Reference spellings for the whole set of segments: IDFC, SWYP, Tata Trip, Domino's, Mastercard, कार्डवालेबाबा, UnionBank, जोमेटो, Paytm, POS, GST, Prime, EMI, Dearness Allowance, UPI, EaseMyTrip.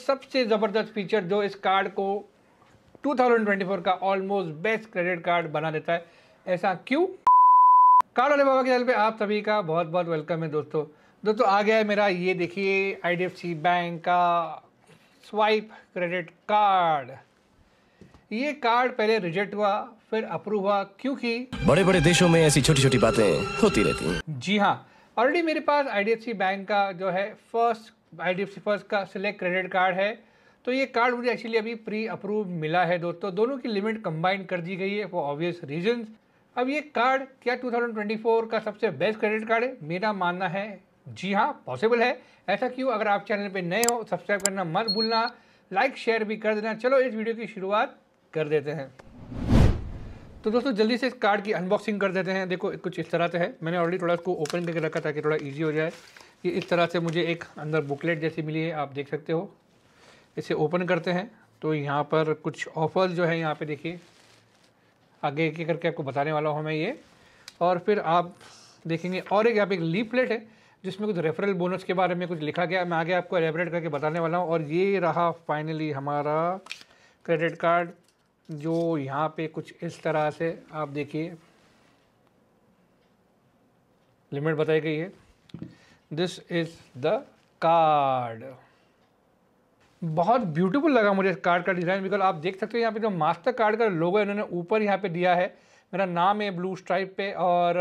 सबसे ज़बरदस्त फीचर जो इस कार्ड को 2024 का ऑलमोस्ट बेस्ट क्रेडिट कार्ड बना देता है, ऐसा क्यों? कार्डवालेबाबा के चैनल पे आप सभी का बहुत बहुत वेलकम है दोस्तों। आ गया है मेरा, ये देखिए, IDFC बैंक का स्वाइप क्रेडिट कार्ड। ये कार्ड पहले रिजेक्ट हुआ, फिर अप्रूव हुआ, क्योंकि बड़े बड़े देशों में ऐसी छोटी छोटी बातें होती रहती हैं। जी हाँ, ऑलरेडी मेरे पास IDFC बैंक का जो है IDFC फर्स्ट का सिलेक्ट क्रेडिट कार्ड है, तो ये कार्ड मुझे एक्चुअली अभी प्री अप्रूव मिला है दोस्तों। दोनों की लिमिट कंबाइन कर दी गई है फॉर ऑब्वियस रीजंस। अब ये कार्ड क्या 2024 का सबसे बेस्ट क्रेडिट कार्ड है? मेरा मानना है जी हाँ, पॉसिबल है। ऐसा क्यों? अगर आप चैनल पे नए हो, सब्सक्राइब करना मत भूलना, लाइक शेयर भी कर देना। चलो इस वीडियो की शुरुआत कर देते हैं। तो दोस्तों जल्दी से इस कार्ड की अनबॉक्सिंग कर देते हैं। देखो कुछ इस तरह से है, मैंने ऑलरेडी थोड़ा इसको ओपन करके रखा ताकि थोड़ा ईजी हो जाए। ये इस तरह से मुझे एक अंदर बुकलेट जैसी मिली है, आप देख सकते हो। इसे ओपन करते हैं तो यहाँ पर कुछ ऑफर्स जो है, यहाँ पे देखिए, आगे एक करके आपको बताने वाला हूँ मैं ये। और फिर आप देखेंगे और एक यहाँ पे एक लीफलेट है जिसमें कुछ रेफरल बोनस के बारे में कुछ लिखा गया, मैं आगे आपको एलेबरेट करके बताने वाला हूँ। और ये रहा फाइनली हमारा क्रेडिट कार्ड, जो यहाँ पर कुछ इस तरह से आप देखिए लिमिट बताई गई है। This is the card. बहुत ब्यूटीफुल लगा मुझे इस कार्ड का डिज़ाइन, बिकॉज आप देख सकते हो यहाँ पे जो मास्टर कार्ड का लोगो है, इन्होंने ऊपर यहाँ पे दिया है मेरा नाम है ब्लू स्ट्राइप पे, और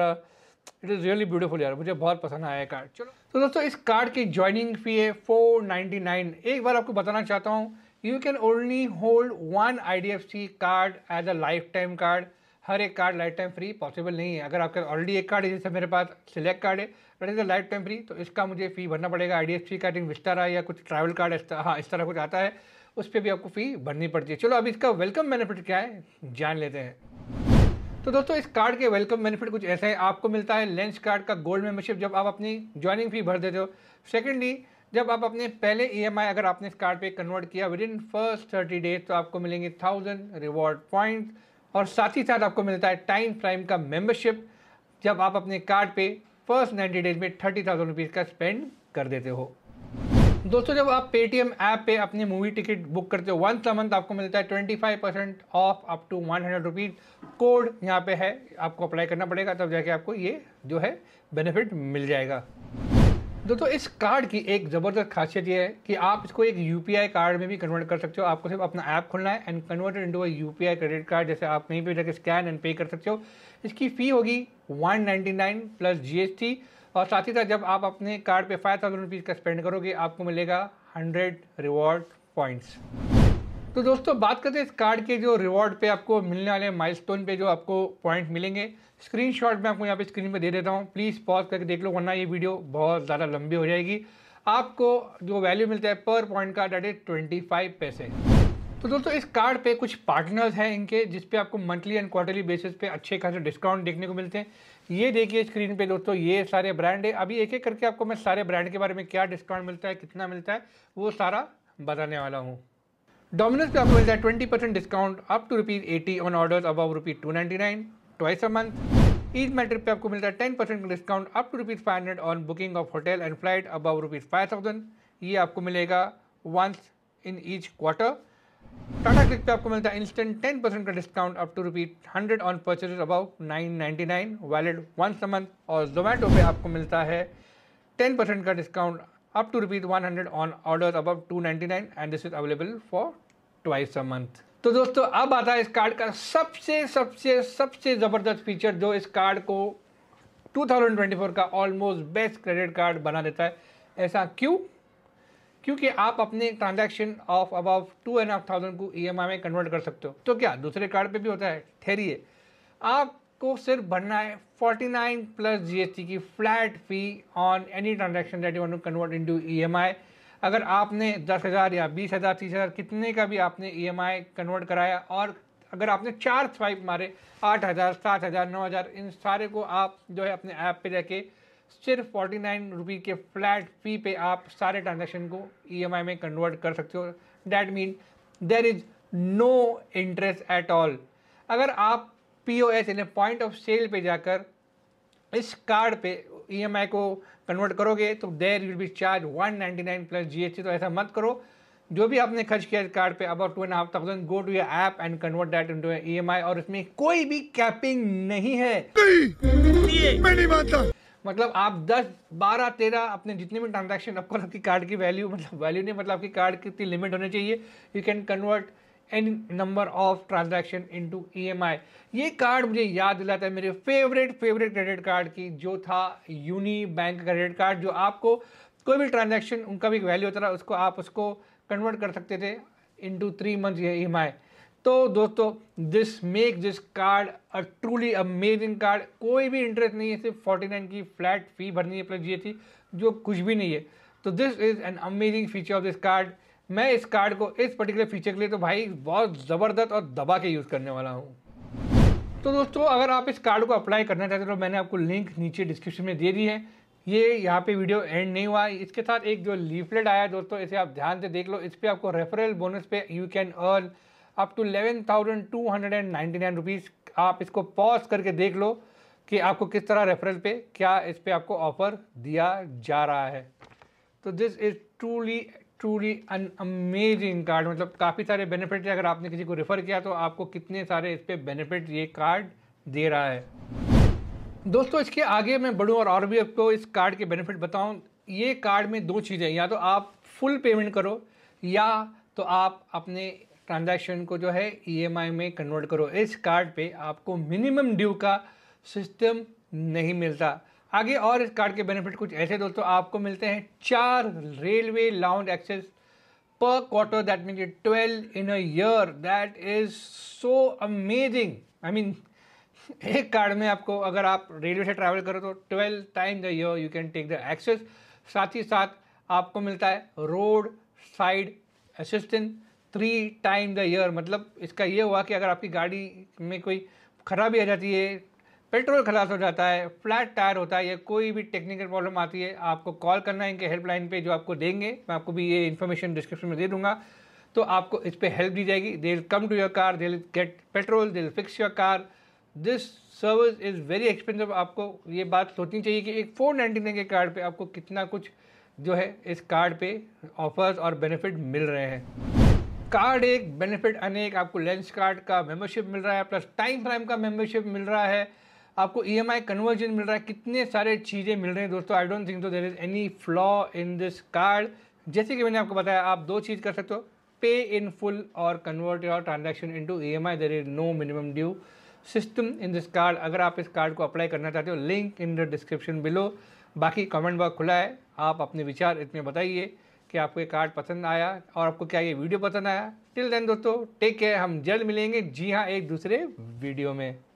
इट इज़ रियली ब्यूटीफुल यार, मुझे बहुत पसंद आया कार्ड। चलो तो दोस्तों इस कार्ड की ज्वाइनिंग फ़ी है 499। एक बार आपको बताना चाहता हूँ, you can only hold one IDFC card as a lifetime card. हर एक card lifetime free possible नहीं है। अगर आपका ऑलरेडी एक कार्ड है, जैसे मेरे पास सिलेक्ट कार्ड है but is lifetime free, तो इसका मुझे फ़ी भरना पड़ेगा। IDFC का टिंग विस्तारा या कुछ ट्रैवल कार्ड इस तरह कुछ आता है, उस पर भी आपको फ़ी भरनी पड़ती है। चलो अब इसका वेलकम बेनिफिट क्या है जान लेते हैं। तो दोस्तों इस कार्ड के वेलकम बेनिफिट कुछ ऐसे हैं। आपको मिलता है लंच कार्ड का गोल्ड मेम्बरशिप जब आप अपनी ज्वाइनिंग फ़ी भर देते हो। सेकेंडली, जब आप अपने पहले EMI अगर आपने इस कार्ड पर कन्वर्ट किया विद इन फर्स्ट 30 डेज, तो आपको मिलेंगे 1000 रिवॉर्ड पॉइंट्स। और साथ ही साथ आपको मिलता है टाइम प्राइम का मेंबरशिप जब आप अपने कार्ड पे फर्स्ट 90 डेज में 30,000 रुपीज़ का स्पेंड कर देते हो। दोस्तों जब आप Paytm ऐप पे अपनी मूवी टिकट बुक करते हो, वंस अ मंथ आपको मिलता है 25% off up to 100 rupees. Code यहाँ पे है, आपको अप्लाई करना पड़ेगा तब जाके आपको ये जो है बेनिफिट मिल जाएगा। दोस्तों इस कार्ड की एक ज़बरदस्त खासियत ये है कि आप इसको एक UPI कार्ड में भी कन्वर्ट कर सकते हो। आपको सिर्फ अपना ऐप खोलना है and converted into a UPI credit card, जैसे आप कहीं भी जाकर स्कैन एंड पे कर सकते हो। इसकी फ़ी होगी 199 प्लस GST। और साथ ही साथ जब आप अपने कार्ड पे 5000 रुपीज़ का स्पेंड करोगे, आपको मिलेगा 100 रिवॉर्ड पॉइंट्स। तो दोस्तों बात करते हैं इस कार्ड के जो रिवॉर्ड पे आपको मिलने वाले माइलस्टोन पे जो आपको पॉइंट मिलेंगे। स्क्रीनशॉट मैं आपको यहाँ पे स्क्रीन पे दे देता हूँ, प्लीज़ पॉज करके देख लो वरना ये वीडियो बहुत ज़्यादा लंबी हो जाएगी। आपको जो वैल्यू मिलता है पर पॉइंट का, डेट इज 25 पैसे। तो दोस्तों इस कार्ड पे कुछ पार्टनर्स हैं इनके, जिसपे आपको मंथली एंड क्वार्टरली बेसिस पे अच्छे खासे डिस्काउंट देखने को मिलते हैं। ये देखिए स्क्रीन पे दोस्तों, ये सारे ब्रांड है। अभी एक एक करके आपको मैं सारे ब्रांड के बारे में क्या डिस्काउंट मिलता है, कितना मिलता है, वो सारा बताने वाला हूँ। डोमिनोज पे आपको मिलता है 20% discount up to ₹80 on orders above ₹299 twice a month. EaseMyTrip पे आपको मिलता है 10% का discount up to ₹500 on booking of hotel and flight above ₹5000। ये आपको मिलेगा once in each quarter. Tata trip पे आपको मिलता है इंस्टेंट 10% का discount up to ₹100 on purchase above 999, valid once a month. और जोमेटो पे आपको मिलता है 10% का discount up to ₹100 on orders above 299 and this is available for twice a month. तो दोस्तों अब आता है इस कार्ड का सबसे ज़बरदस्त फीचर जो इस कार्ड को 2024 का ऑलमोस्ट बेस्ट क्रेडिट कार्ड बना देता है, ऐसा क्यों? क्योंकि आप अपने ट्रांजैक्शन ऑफ अबव 2500 को EMI में कन्वर्ट कर सकते हो। तो क्या दूसरे कार्ड पे भी होता है? ठहरिए, आपको सिर्फ भरना है 49 प्लस GST की flat fee on any transaction that you want to convert into EMI। अगर आपने 10,000 या 20,000 30,000 कितने का भी आपने EMI कन्वर्ट कराया, और अगर आपने 4 स्वाइप मारे 8,000 7,000 9,000, इन सारे को आप जो है अपने ऐप पे जाके सिर्फ 49 रुपये के फ्लैट फी पे आप सारे ट्रांजेक्शन को EMI में कन्वर्ट कर सकते हो। That mean there is no interest at all. अगर आप POS यानी पॉइंट ऑफ सेल पे जाकर इस कार्ड पे EMI को कन्वर्ट करोगे तो there will be charge 199 plus GST। तो ऐसा मत करो, जो भी आपने खर्च किया कार्ड पे about 2,500 go to your app and convert that into EMI. और इसमें कोई भी कैपिंग नहीं है। मैं नहीं मानता, मतलब आप 10, 12, 13 अपने जितने भी ट्रांजैक्शन आपको आपकी कार्ड की वैल्यू, मतलब वैल्यू नहीं, मतलब आपकी कार्ड की लिमिट होनी चाहिए। You can convert any number of transaction into EMI. ये कार्ड मुझे याद दिलाता है मेरे फेवरेट क्रेडिट कार्ड की, जो था यूनी बैंक क्रेडिट कार्ड, जो आपको कोई भी ट्रांजैक्शन उनका भी वैल्यू होता था, उसको आप उसको कन्वर्ट कर सकते थे इनटू 3 मंथ ईएमआई। तो दोस्तों, this make this card a truly amazing card. कोई भी इंटरेस्ट नहीं है, सिर्फ 49 की फ्लैट फी भरनी है प्लस GST, जो कुछ भी नहीं है। तो this is an amazing feature of this card. मैं इस कार्ड को इस पर्टिकुलर फीचर के लिए तो भाई बहुत ज़बरदस्त और दबा के यूज़ करने वाला हूँ। तो दोस्तों, अगर आप इस कार्ड को अप्लाई करना चाहते हो तो मैंने आपको लिंक नीचे डिस्क्रिप्शन में दे दी है। ये यहाँ पे वीडियो एंड नहीं हुआ, इसके साथ एक जो लीफलेट आया है दोस्तों, इसे आप ध्यान से देख लो। इस पर आपको रेफरल बोनस पे you can earn up to 11,299 rupees. आप इसको पॉज करके देख लो कि आपको किस तरह रेफरल पे क्या इस पर आपको ऑफर दिया जा रहा है। तो this is truly an amazing card. मतलब काफ़ी सारे बेनिफिट है, अगर आपने किसी को रेफ़र किया तो आपको कितने सारे इस पर बेनिफिट ये कार्ड दे रहा है। दोस्तों, इसके आगे मैं बढ़ूँ और भी आपको इस कार्ड के बेनिफिट बताऊं। ये कार्ड में 2 चीज़ें, या तो आप फुल पेमेंट करो या तो आप अपने ट्रांजैक्शन को जो है ईएमआई में कन्वर्ट करो। इस कार्ड पे आपको मिनिमम ड्यू का सिस्टम नहीं मिलता। आगे और इस कार्ड के बेनिफिट कुछ ऐसे दोस्तों आपको मिलते हैं। 4 रेलवे लाउंज एक्सेस पर quarter, that means 12 in a year. That is so amazing. I mean, एक कार्ड में आपको, अगर आप रेलवे से ट्रैवल करो तो 12 time the year you can take the access. साथ ही साथ आपको मिलता है roadside assistant 3 time the year. मतलब इसका ये हुआ कि अगर आपकी गाड़ी में कोई खराबी आ जाती है, पेट्रोल खलास हो जाता है, फ्लैट टायर होता है, या कोई भी टेक्निकल प्रॉब्लम आती है, आपको कॉल करना है इनके हेल्पलाइन पे, जो आपको देंगे। मैं आपको भी ये इन्फॉर्मेशन डिस्क्रिप्शन में दे दूँगा, तो आपको इस पर हेल्प दी जाएगी। They will come to your car, they will get petrol, they will fix your car. This service is very expensive. आपको ये बात सोचनी चाहिए कि एक 499 के कार्ड पे आपको कितना कुछ जो है इस कार्ड पे ऑफर्स और बेनिफिट मिल रहे हैं। कार्ड एक, बेनिफिट अनेक। आपको लेंस कार्ड का मेम्बरशिप मिल रहा है, प्लस टाइम प्राइम का मेम्बरशिप मिल रहा है, आपको ईएमआई कन्वर्जन मिल रहा है, कितने सारे चीज़ें मिल रही हैं दोस्तों। आई डोंट थिंक तो there is any flaw in this card. जैसे कि मैंने आपको बताया, आप 2 चीज़ कर सकते हो, पे इन फुल और convert your transaction into EMI. There is no minimum due system in this card. अगर आप इस कार्ड को अप्लाई करना चाहते हो, link in the description below. बाकी कमेंट बॉक्स खुला है, आप अपने विचार इसमें बताइए कि आपको ये कार्ड पसंद आया और आपको क्या ये वीडियो पसंद आया। टिल देन दोस्तों, टेक केयर। हम जल्द मिलेंगे, जी हाँ, एक दूसरे वीडियो में।